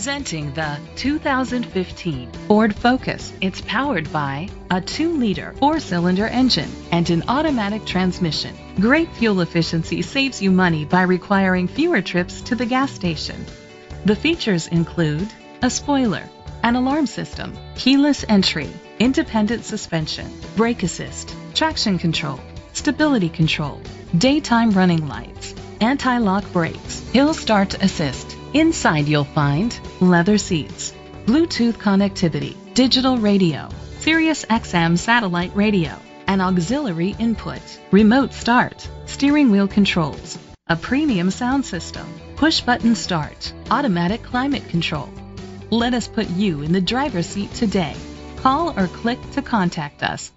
Presenting the 2015 Ford Focus. It's powered by a 2-liter 4-cylinder engine and an automatic transmission. Great fuel efficiency saves you money by requiring fewer trips to the gas station. The features include a spoiler, an alarm system, keyless entry, independent suspension, brake assist, traction control, stability control, daytime running lights, anti-lock brakes, hill start assist. Inside you'll find leather seats, Bluetooth connectivity, digital radio, Sirius XM satellite radio, an auxiliary input, remote start, steering wheel controls, a premium sound system, push button start, automatic climate control. Let us put you in the driver's seat today. Call or click to contact us.